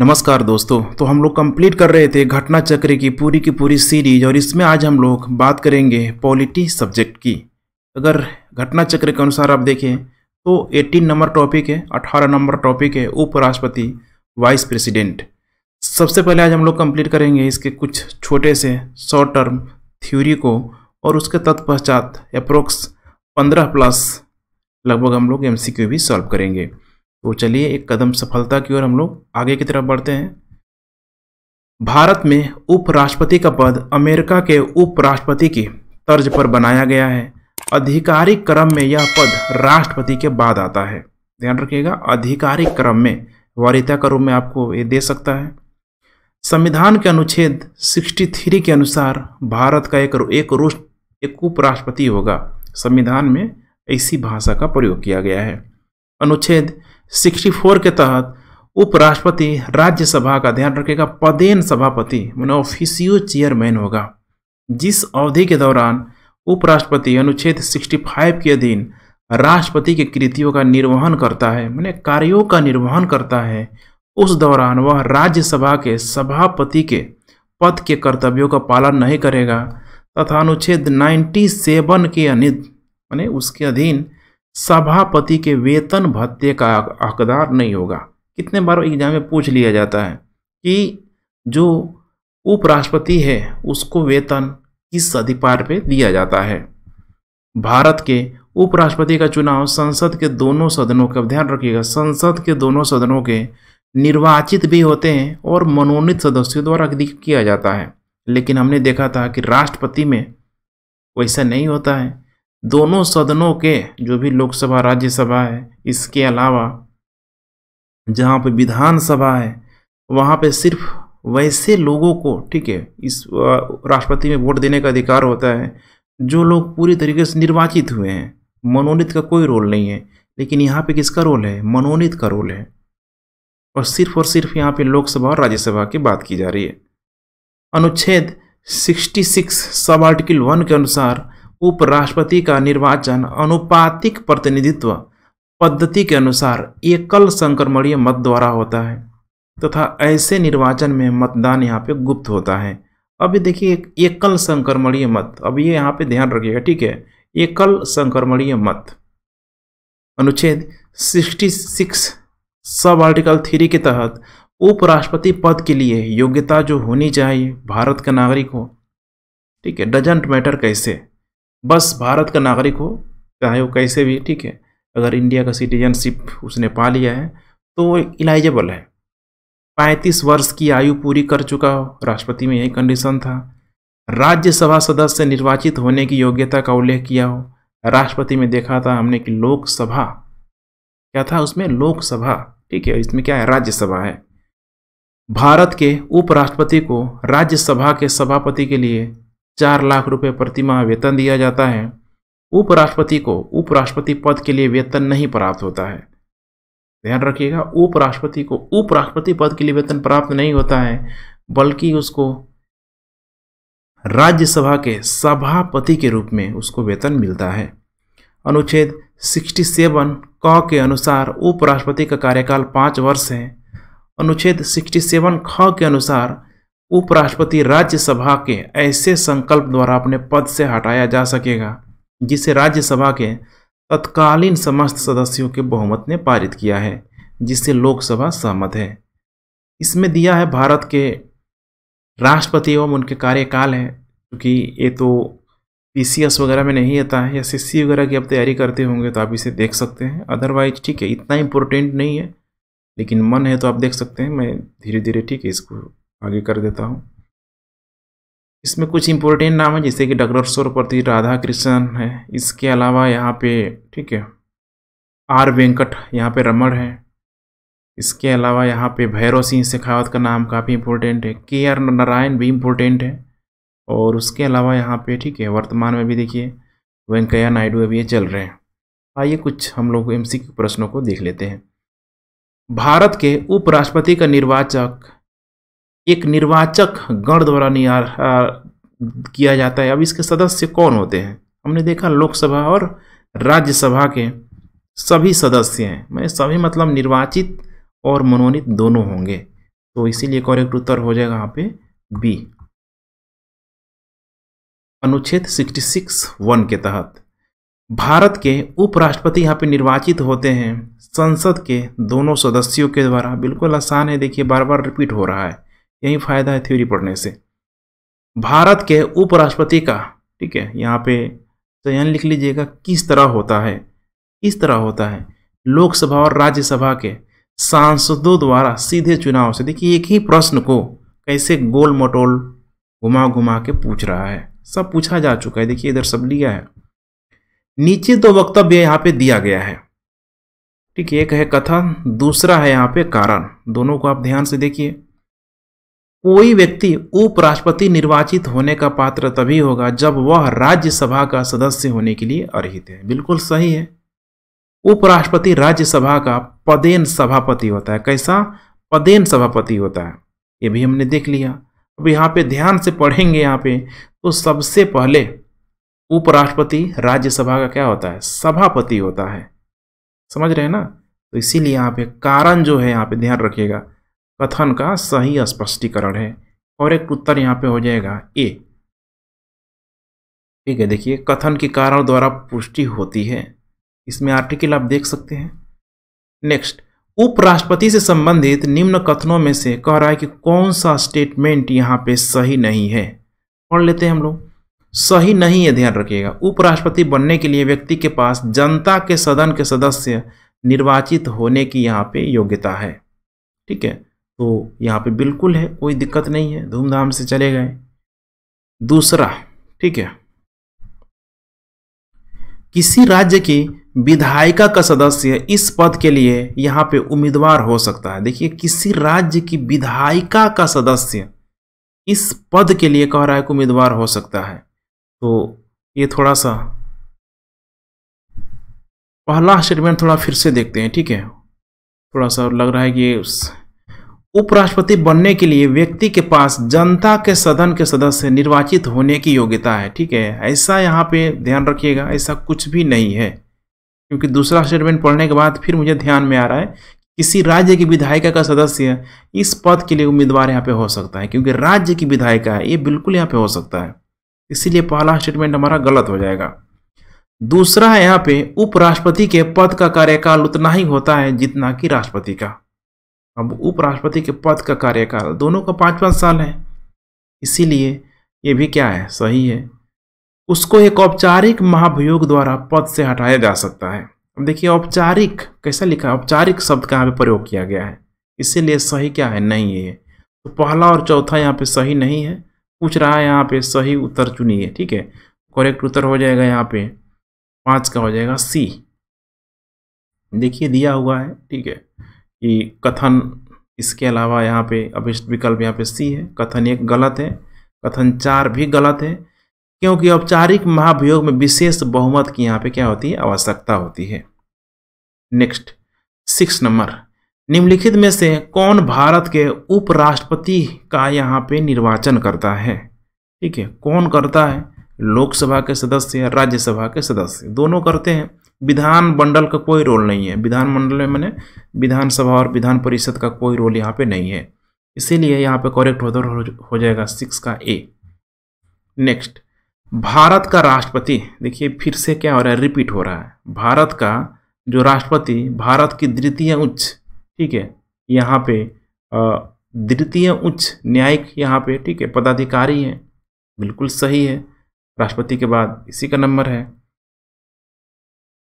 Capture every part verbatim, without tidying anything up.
नमस्कार दोस्तों, तो हम लोग कंप्लीट कर रहे थे घटना चक्र की पूरी की पूरी सीरीज और इसमें आज हम लोग बात करेंगे पॉलिटी सब्जेक्ट की। अगर घटना चक्र के अनुसार आप देखें तो अठारह नंबर टॉपिक है, अठारह नंबर टॉपिक है उपराष्ट्रपति वाइस प्रेसिडेंट। सबसे पहले आज हम लोग कंप्लीट करेंगे इसके कुछ छोटे से शॉर्ट टर्म थ्योरी को और उसके तत्पश्चात अप्रोक्स पंद्रह प्लस लगभग हम लोग एम सी क्यू भी सॉल्व करेंगे। तो चलिए एक कदम सफलता की ओर हम लोग आगे की तरफ बढ़ते हैं। भारत में उपराष्ट्रपति का पद अमेरिका के उपराष्ट्रपति की तर्ज पर बनाया गया है। आधिकारिक क्रम में यह पद राष्ट्रपति के बाद आता है। ध्यान रखिएगा, आधिकारिक क्रम में, वरीयता के रूप में आपको ये दे सकता है। संविधान के अनुच्छेद तिरसठ के अनुसार भारत का एक एक, एक उपराष्ट्रपति होगा। संविधान में ऐसी भाषा का प्रयोग किया गया है। अनुच्छेद चौंसठ के तहत उपराष्ट्रपति राज्यसभा का, ध्यान रखिएगा, पदेन सभापति माने ऑफीसियो चेयरमैन होगा। जिस अवधि के दौरान उपराष्ट्रपति अनुच्छेद पैंसठ के अधीन राष्ट्रपति के कृतियों का निर्वहन करता है, माने कार्यों का निर्वहन करता है, उस दौरान वह राज्यसभा के सभापति के पद के कर्तव्यों का पालन नहीं करेगा तथा अनुच्छेद सत्तानवे के अधीन माने उसके अधीन सभापति के वेतन भत्ते का हकदार नहीं होगा। कितने बार एग्जाम में पूछ लिया जाता है कि जो उपराष्ट्रपति है उसको वेतन किस अधिकार पे दिया जाता है। भारत के उपराष्ट्रपति का चुनाव संसद के दोनों सदनों का, ध्यान रखिएगा, संसद के दोनों सदनों के निर्वाचित भी होते हैं और मनोनीत सदस्यों द्वारा किया जाता है। लेकिन हमने देखा था कि राष्ट्रपति में वैसा नहीं होता है। दोनों सदनों के, जो भी लोकसभा राज्यसभा है, इसके अलावा जहाँ पे विधानसभा है वहाँ पे सिर्फ वैसे लोगों को, ठीक है, इस राष्ट्रपति में वोट देने का अधिकार होता है जो लोग पूरी तरीके से निर्वाचित हुए हैं। मनोनीत का कोई रोल नहीं है। लेकिन यहाँ पे किसका रोल है? मनोनीत का रोल है। और सिर्फ और सिर्फ यहाँ पे लोकसभा और राज्यसभा की बात की जा रही है। अनुच्छेद छियासठ सब आर्टिकल वन के अनुसार उपराष्ट्रपति का निर्वाचन अनुपातिक प्रतिनिधित्व पद्धति के अनुसार एकल संक्रमणीय मत द्वारा होता है तथा ऐसे निर्वाचन में मतदान यहाँ पे गुप्त होता है। अभी देखिए, एक एकल संक्रमणीय मत, अब ये यहाँ पे ध्यान रखिएगा, ठीक है, एकल संक्रमणीय मत। अनुच्छेद छियासठ सब आर्टिकल थ्री के तहत उपराष्ट्रपति पद के लिए योग्यता जो होनी चाहिए भारत का नागरिक हो, ठीक है, डजेंट मैटर कैसे, बस भारत का नागरिक हो, चाहे वो कैसे भी, ठीक है, अगर इंडिया का सिटीजनशिप उसने पा लिया है तो वो एलिजिबल है। पैंतीस वर्ष की आयु पूरी कर चुका हो, राष्ट्रपति में यही कंडीशन था। राज्यसभा सदस्य निर्वाचित होने की योग्यता का उल्लेख किया हो, राष्ट्रपति में देखा था हमने कि लोकसभा क्या था, उसमें लोकसभा, ठीक है, इसमें क्या है, राज्यसभा है। भारत के उपराष्ट्रपति को राज्यसभा के सभापति के लिए चार लाख रुपए प्रति माह वेतन दिया जाता है। उपराष्ट्रपति को उपराष्ट्रपति पद के लिए वेतन नहीं प्राप्त होता है। ध्यान रखिएगा, उपराष्ट्रपति को उपराष्ट्रपति पद के लिए वेतन प्राप्त नहीं होता है, बल्कि उसको राज्यसभा के सभापति के रूप में उसको वेतन मिलता है। अनुच्छेद सड़सठ क के अनुसार उपराष्ट्रपति का कार्यकाल पाँच वर्ष है। अनुच्छेद सड़सठ ख के अनुसार उपराष्ट्रपति राज्यसभा के ऐसे संकल्प द्वारा अपने पद से हटाया जा सकेगा जिसे राज्यसभा के तत्कालीन समस्त सदस्यों के बहुमत ने पारित किया है, जिससे लोकसभा सहमत है। इसमें दिया है भारत के राष्ट्रपति एवं उनके कार्यकाल है, क्योंकि ये तो पीसीएस वगैरह में नहीं आता है, एसएससी वगैरह की आप तैयारी करते होंगे तो आप इसे देख सकते हैं। अदरवाइज, ठीक है, इतना इम्पोर्टेंट नहीं है, लेकिन मन है तो आप देख सकते हैं। मैं धीरे धीरे, ठीक है, इसको आगे कर देता हूँ। इसमें कुछ इम्पोर्टेंट नाम है जैसे कि डॉक्टर प्रति राधा कृष्ण है। इसके अलावा यहाँ पे, ठीक है, आर वेंकट यहाँ पे रमण है। इसके अलावा यहाँ पे भैरव सिंह शेखावत का नाम काफ़ी इम्पोर्टेंट है। के आर नारायण भी इम्पोर्टेंट है। और उसके अलावा यहाँ पे, ठीक है, वर्तमान में भी देखिए वेंकैया नायडू अभी ये चल रहे हैं। आइए कुछ हम लोग एम सी क्यू प्रश्नों को देख लेते हैं। भारत के उपराष्ट्रपति का निर्वाचक एक निर्वाचक गण द्वारा किया जाता है। अब इसके सदस्य कौन होते हैं? हमने देखा लोकसभा और राज्यसभा के सभी सदस्य हैं। मैं सभी मतलब निर्वाचित और मनोनीत दोनों होंगे। तो इसीलिए करेक्ट उत्तर हो जाएगा यहाँ पे बी। अनुच्छेद छियासठ वन के तहत भारत के उपराष्ट्रपति यहाँ पे निर्वाचित होते हैं संसद के दोनों सदस्यों के द्वारा। बिल्कुल आसान है, देखिए बार बार रिपीट हो रहा है, यही फायदा है थ्योरी पढ़ने से। भारत के उपराष्ट्रपति का, ठीक है, यहाँ पे चयन लिख लीजिएगा, किस तरह होता है, किस तरह होता है लोकसभा और राज्यसभा के सांसदों द्वारा सीधे चुनाव से। देखिए एक ही प्रश्न को कैसे गोल मटोल घुमा घुमा के पूछ रहा है, सब पूछा जा चुका है, देखिए इधर सब लिया है। नीचे दो वक्तव्य यहाँ पे दिया गया है, ठीक है, एक है कथन, दूसरा है यहाँ पे कारण। दोनों को आप ध्यान से देखिए। कोई व्यक्ति उपराष्ट्रपति निर्वाचित होने का पात्र तभी होगा जब वह राज्यसभा का सदस्य होने के लिए अर्हित है। बिल्कुल सही है, उपराष्ट्रपति राज्यसभा का पदेन सभापति होता है। कैसा? पदेन सभापति होता है, ये भी हमने देख लिया। अब यहाँ पे ध्यान से पढ़ेंगे यहाँ पे, तो सबसे पहले उपराष्ट्रपति राज्यसभा का क्या होता है? सभापति होता है, समझ रहे हैं ना। तो इसीलिए यहाँ पे कारण जो है यहाँ पे ध्यान रखिएगा, कथन का सही स्पष्टीकरण है। करेक्ट उत्तर यहाँ पे हो जाएगा ए, ठीक है। देखिए कथन के कारण द्वारा पुष्टि होती है, इसमें आर्टिकल आप देख सकते हैं। नेक्स्ट, उपराष्ट्रपति से संबंधित निम्न कथनों में से कह रहा है कि कौन सा स्टेटमेंट यहाँ पे सही नहीं है, पढ़ लेते हैं हम लोग। सही नहीं है, ध्यान रखिएगा। उपराष्ट्रपति बनने के लिए व्यक्ति के पास जनता के सदन के सदस्य निर्वाचित होने की यहाँ पे योग्यता है, ठीक है। तो यहाँ पे बिल्कुल है, कोई दिक्कत नहीं है, धूमधाम से चले गए। दूसरा, ठीक है, किसी राज्य की विधायिका का सदस्य इस पद के लिए यहाँ पे उम्मीदवार हो सकता है। देखिए किसी राज्य की विधायिका का सदस्य इस पद के लिए कह रहा है कि उम्मीदवार हो सकता है। तो ये थोड़ा सा पहला स्टेटमेंट थोड़ा फिर से देखते हैं, ठीक है, थोड़ा सा लग रहा है कि उपराष्ट्रपति बनने के लिए व्यक्ति के पास जनता के सदन के सदस्य निर्वाचित होने की योग्यता है, ठीक है। ऐसा यहाँ पे ध्यान रखिएगा, ऐसा कुछ भी नहीं है, क्योंकि दूसरा स्टेटमेंट पढ़ने के बाद फिर मुझे ध्यान में आ रहा है किसी राज्य की विधायिका का सदस्य इस पद के लिए उम्मीदवार यहाँ पे हो सकता है, क्योंकि राज्य की विधायिका है, ये बिल्कुल यहाँ पे हो सकता है, इसीलिए पहला स्टेटमेंट हमारा गलत हो जाएगा। दूसरा है यहाँ पे उपराष्ट्रपति के पद का कार्यकाल उतना ही होता है जितना कि राष्ट्रपति का। अब उपराष्ट्रपति के पद का कार्यकाल दोनों का पाँच पाँच साल है, इसीलिए ये भी क्या है, सही है। उसको एक औपचारिक महाभियोग द्वारा पद से हटाया जा सकता है। अब देखिए औपचारिक कैसा लिखा, औपचारिक शब्द का यहाँ पे प्रयोग किया गया है, इसीलिए सही क्या है, नहीं है। तो पहला और चौथा यहाँ पे सही नहीं है, पूछ रहा है यहाँ पे सही उत्तर चुनिए, ठीक है। करेक्ट उत्तर हो जाएगा यहाँ पे पाँच का हो जाएगा सी। देखिए दिया हुआ है, ठीक है, कि कथन, इसके अलावा यहाँ पे अब विकल्प यहाँ पे सी है। कथन एक गलत है, कथन चार भी गलत है, क्योंकि औपचारिक महाभियोग में विशेष बहुमत की यहाँ पे क्या होती है, आवश्यकता होती है। नेक्स्ट सिक्स नंबर, निम्नलिखित में से कौन भारत के उपराष्ट्रपति का यहाँ पे निर्वाचन करता है, ठीक है। कौन करता है? लोकसभा के सदस्य, राज्यसभा के सदस्य, दोनों करते हैं। विधानमंडल का कोई रोल नहीं है, विधानमंडल में मैंने विधानसभा और विधान परिषद का कोई रोल यहाँ पे नहीं है, इसीलिए यहाँ पे करेक्ट उत्तर हो जाएगा सिक्स का ए। नेक्स्ट, भारत का राष्ट्रपति, देखिए फिर से क्या हो रहा है, रिपीट हो रहा है। भारत का जो राष्ट्रपति, भारत की द्वितीय उच्च, ठीक है, यहाँ पे द्वितीय उच्च न्यायिक यहाँ पे, ठीक है, पदाधिकारी है, बिल्कुल सही है। राष्ट्रपति के बाद इसी का नंबर है।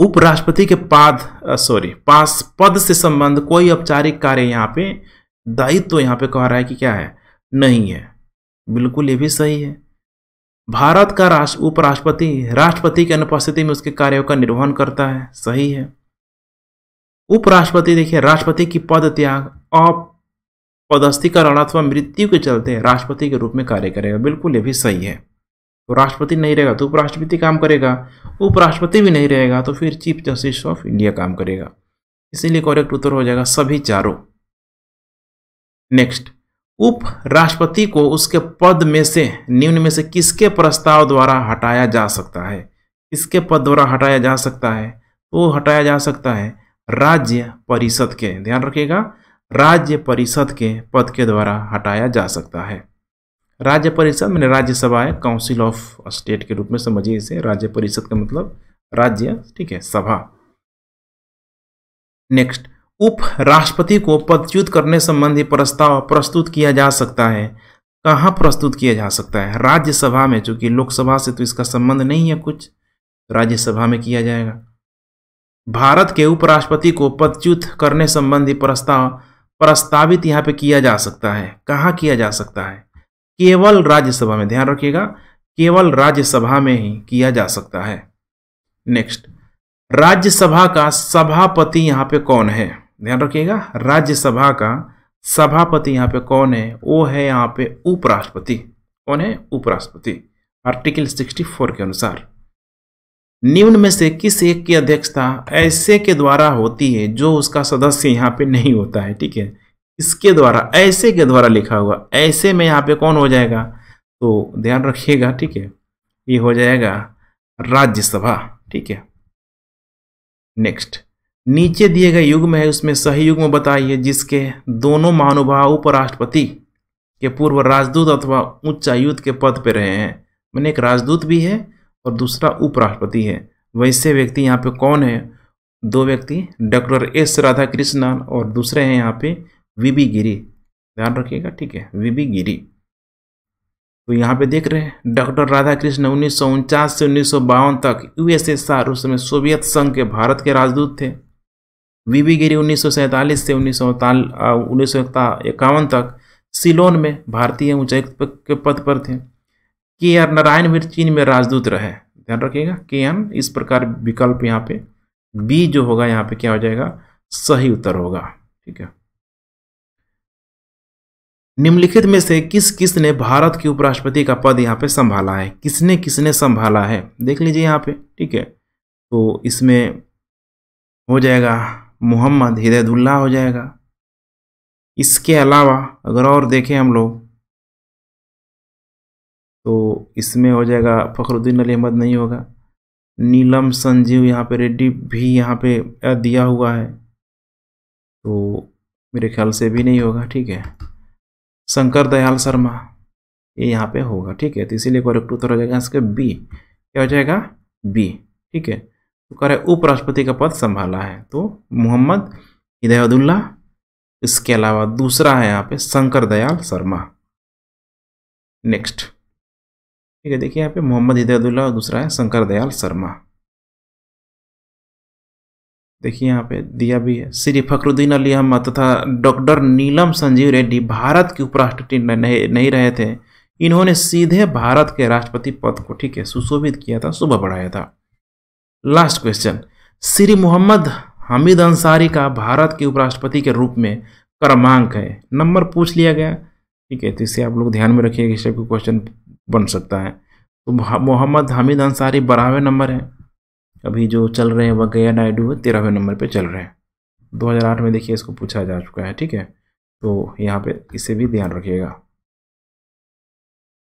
उपराष्ट्रपति के पाद सॉरी पास पद से संबंध कोई औपचारिक कार्य यहाँ पे दायित्व तो यहाँ पे कह रहा है कि क्या है, नहीं है, बिल्कुल ये भी सही है। भारत का राष्ट्र उपराष्ट्रपति राष्ट्रपति की अनुपस्थिति में उसके कार्यों का निर्वहन करता है, सही है। उपराष्ट्रपति, देखिए राष्ट्रपति की पद त्याग अपदस्थीकरण अथवा मृत्यु के चलते राष्ट्रपति के रूप में कार्य करेगा, बिल्कुल ये भी सही है। तो राष्ट्रपति नहीं रहेगा तो उपराष्ट्रपति काम करेगा, उपराष्ट्रपति भी नहीं रहेगा तो फिर चीफ जस्टिस ऑफ इंडिया काम करेगा, इसीलिए करेक्ट उत्तर हो जाएगा सभी चारों। नेक्स्ट, उपराष्ट्रपति को उसके पद में से निम्न में से किसके प्रस्ताव द्वारा हटाया जा सकता है, किसके पद द्वारा हटाया जा सकता है? तो हटाया जा सकता है राज्य परिषद के, ध्यान रखिएगा राज्य परिषद के पद के द्वारा हटाया जा सकता है। राज्य परिषद मैंने राज्यसभा है, काउंसिल ऑफ स्टेट के रूप में समझिए इसे। राज्य परिषद का मतलब राज्य, ठीक है, सभा। नेक्स्ट, उपराष्ट्रपति को पदच्युत करने संबंधी प्रस्ताव प्रस्तुत किया जा सकता है। कहाँ प्रस्तुत किया जा सकता है? राज्यसभा में, चूंकि लोकसभा से तो इसका संबंध नहीं है कुछ, राज्यसभा में किया जाएगा। भारत के उपराष्ट्रपति को पदच्युत करने संबंधी प्रस्ताव प्रस्तावित यहाँ पे किया जा सकता है। कहाँ किया जा सकता है? केवल राज्यसभा में, ध्यान रखिएगा, केवल राज्यसभा में ही किया जा सकता है। नेक्स्ट, राज्यसभा का सभापति यहाँ पे कौन है? ध्यान रखिएगा, राज्यसभा का सभापति यहाँ पे कौन है? वो है यहाँ पे उपराष्ट्रपति। कौन है? उपराष्ट्रपति। आर्टिकल चौंसठ के अनुसार निम्न में से किस एक की अध्यक्षता ऐसे के द्वारा होती है जो उसका सदस्य यहाँ पे नहीं होता है, ठीक है, इसके द्वारा, ऐसे के द्वारा लिखा हुआ, ऐसे में यहाँ पे कौन हो जाएगा? तो ध्यान रखिएगा, ठीक है, ये हो जाएगा राज्यसभा, ठीक है। नेक्स्ट, नीचे दिए गए युग्म है उसमें सही युग्म बताइए जिसके दोनों महानुभाव उपराष्ट्रपति के पूर्व राजदूत अथवा उच्चायुक्त के पद पर रहे हैं। मैंने एक राजदूत भी है और दूसरा उपराष्ट्रपति है। वैसे व्यक्ति यहाँ पे कौन है? दो व्यक्ति, डॉक्टर एस राधा कृष्ण और दूसरे हैं यहाँ पे वीबी गिरी, ध्यान रखिएगा, ठीक है, वीबी गिरी। तो यहाँ पे देख रहे हैं डॉक्टर राधा कृष्ण उन्नीस सौ उनचास से उन्नीस सौ बावन तक यूएसएसआर, उस समय सोवियत संघ के, भारत के राजदूत थे। वीबी गिरी उन्नीस सौ सैंतालीस से उन्नीस सौ उन्नीस सौ इक्यावन तक सिलोन में भारतीय उच्चायुक्त के पद पर थे। के आर नारायण भी चीन में राजदूत रहे, ध्यान रखिएगा, के आर। इस प्रकार विकल्प यहाँ पे बी जो होगा यहाँ पे क्या हो जाएगा? सही उत्तर होगा, ठीक है। निम्नलिखित में से किस किस ने भारत के उपराष्ट्रपति का पद यहाँ पे संभाला है? किसने किसने संभाला है, देख लीजिए यहाँ पे, ठीक है। तो इसमें हो जाएगा मुहम्मद हिदायतुल्ला हो जाएगा। इसके अलावा अगर और देखें हम लोग तो इसमें हो जाएगा फ़खरुद्दीन अली अहमद नहीं होगा, नीलम संजीव यहाँ पे रेड्डी भी यहाँ पे दिया हुआ है, तो मेरे ख्याल से भी नहीं होगा, ठीक है। शंकर दयाल शर्मा ये यहाँ पे होगा, ठीक है। तो इसीलिए करेक्ट उत्तर हो जाएगा इसके बी, क्या हो जाएगा? बी, ठीक है। तो कह रहे उपराष्ट्रपति का पद संभाला है तो मोहम्मद हिदायतुल्ला, इसके अलावा दूसरा है यहाँ पे शंकर दयाल शर्मा। नेक्स्ट, ठीक है, देखिए यहाँ पे मोहम्मद हिदायतुल्ला और दूसरा है शंकर दयाल शर्मा। देखिए यहाँ पे दिया भी है श्री फ़खरुद्दीन अली अहमद तथा डॉक्टर नीलम संजीव रेड्डी भारत के उपराष्ट्रपति नहीं रहे थे। इन्होंने सीधे भारत के राष्ट्रपति पद को, ठीक है, सुशोभित किया था, सुबह बढ़ाया था। लास्ट क्वेश्चन, श्री मोहम्मद हामिद अंसारी का भारत के उपराष्ट्रपति के रूप में क्रमांक है, नंबर पूछ लिया गया, ठीक है। तो इसे आप लोग ध्यान में रखिएगा, इससे कोई क्वेश्चन बन सकता है। तो मोहम्मद हामिद अंसारी बारहवें नंबर है, अभी जो चल रहे हैं वेंकैया नायडू तेरहवें नंबर पे चल रहे हैं। दो हज़ार आठ में देखिए इसको पूछा जा चुका है, ठीक है। तो यहाँ पे इसे भी ध्यान रखिएगा।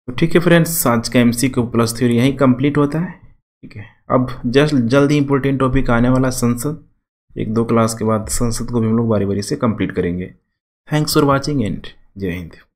तो ठीक है फ्रेंड्स, आज का एमसीक्यू प्लस थ्योरी यहीं कंप्लीट होता है, ठीक है। अब जस्ट जल्द ही इम्पोर्टेंट टॉपिक आने वाला संसद, एक दो क्लास के बाद संसद को भी हम लोग बारी बारी से कंप्लीट करेंगे। थैंक्स फॉर वॉचिंग एंड जय हिंद।